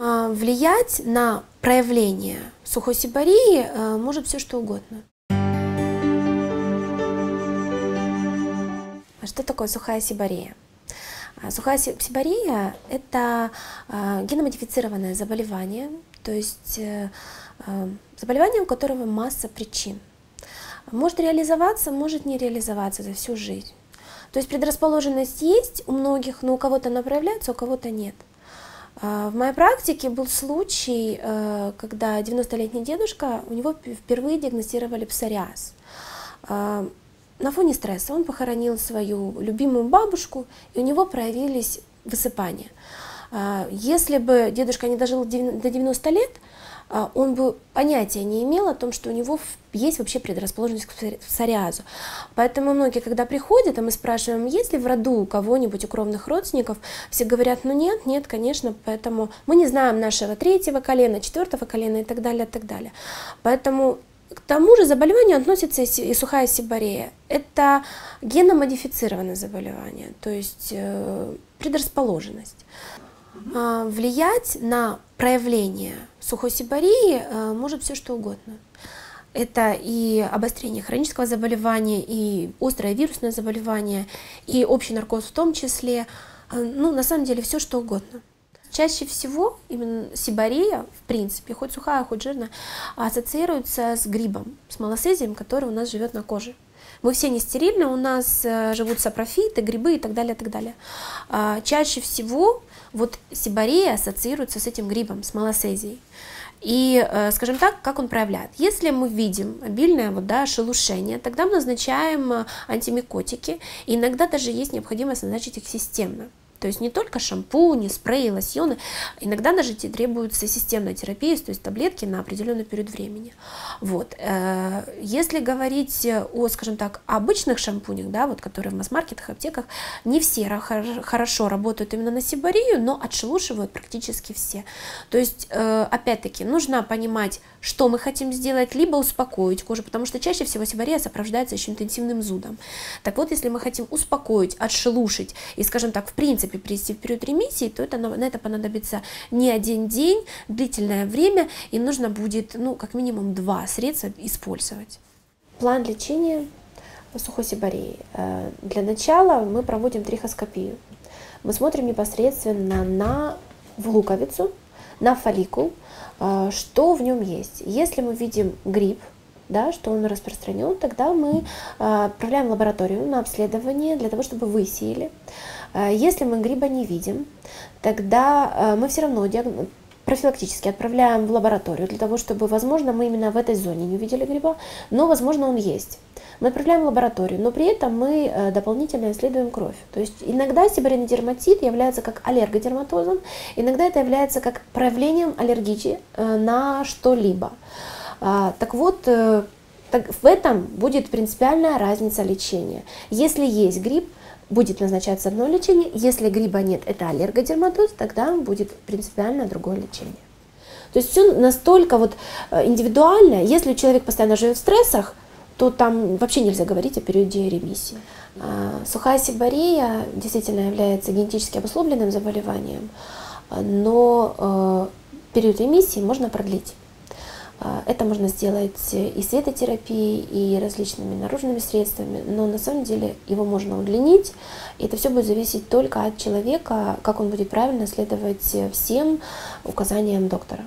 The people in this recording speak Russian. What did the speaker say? влиять на проявление сухосибарии может все что угодно. Что такое сухая сибария? Сухая сибария – это геномодифицированное заболевание, то есть заболевание, у которого масса причин. Может реализоваться, может не реализоваться за всю жизнь. То есть предрасположенность есть у многих, но у кого-то она проявляется, у кого-то нет. В моей практике был случай, когда 90-летний дедушка, у него впервые диагностировали псориаз. На фоне стресса он похоронил свою любимую бабушку, и у него проявились высыпания. Если бы дедушка не дожил до 90 лет, он бы понятия не имел о том, что у него есть вообще предрасположенность к псориазу. Поэтому многие, когда приходят, а мы спрашиваем, есть ли в роду у кого-нибудь, у кровных родственников, все говорят, ну нет, нет, конечно, поэтому мы не знаем нашего третьего колена, четвертого колена и так далее, и так далее. Поэтому к тому же заболеванию относится и сухая сибарея. Это геномодифицированное заболевание, то есть предрасположенность. Влиять на проявление сухой сибарии может все что угодно. Это и обострение хронического заболевания, и острое вирусное заболевание, и общий наркоз в том числе. Ну, на самом деле, все что угодно. Чаще всего именно сибария, в принципе, хоть сухая, хоть жирная, ассоциируется с грибом, с малассезием, который у нас живет на коже. Мы все не стерильны, у нас живут сапрофиты, грибы и так далее, и так далее. Чаще всего вот сибария ассоциируется с этим грибом, с малассезией. И, скажем так, как он проявляет? Если мы видим обильное шелушение, тогда мы назначаем антимикотики, и иногда даже есть необходимость назначить их системно. То есть не только шампуни, спреи, лосьоны, иногда даже требуется системная терапия, то есть таблетки на определенный период времени. Вот. Если говорить о, скажем так, обычных шампунях, да, вот, которые в масс-маркетах, аптеках, не все хорошо работают именно на сибарию, но отшелушивают практически все. То есть, опять-таки, нужно понимать, что мы хотим сделать, либо успокоить кожу, потому что чаще всего сибария сопровождается еще интенсивным зудом. Так вот, если мы хотим успокоить, отшелушить и, скажем так, в принципе, привести в период ремиссии, то на это понадобится не один день, длительное время, и нужно будет, ну, как минимум 2 средства использовать. План лечения сухой сибарии. Для начала мы проводим трихоскопию. Мы смотрим непосредственно в луковицу, на фолликул, что в нем есть. Если мы видим гриб, да, что он распространен, тогда мы отправляем в лабораторию на обследование для того, чтобы высеяли. Если мы гриба не видим, тогда мы все равно профилактически отправляем в лабораторию для того, чтобы, возможно, мы именно в этой зоне не увидели гриба, но, возможно, он есть. Мы отправляем в лабораторию, но при этом мы дополнительно исследуем кровь. То есть иногда сибарийный дерматит является как аллергодерматозом, иногда это является как проявлением аллергии на что-либо. Так вот, в этом будет принципиальная разница лечения. Если есть гриб, будет назначаться одно лечение, если гриба нет, это аллергодерматоз, тогда будет принципиально другое лечение. То есть все настолько вот индивидуально, если человек постоянно живет в стрессах, то там вообще нельзя говорить о периоде ремиссии. Сухая сибария действительно является генетически обусловленным заболеванием, но период ремиссии можно продлить. Это можно сделать и светотерапией, и различными наружными средствами, но на самом деле его можно удлинить, и это все будет зависеть только от человека, как он будет правильно следовать всем указаниям доктора.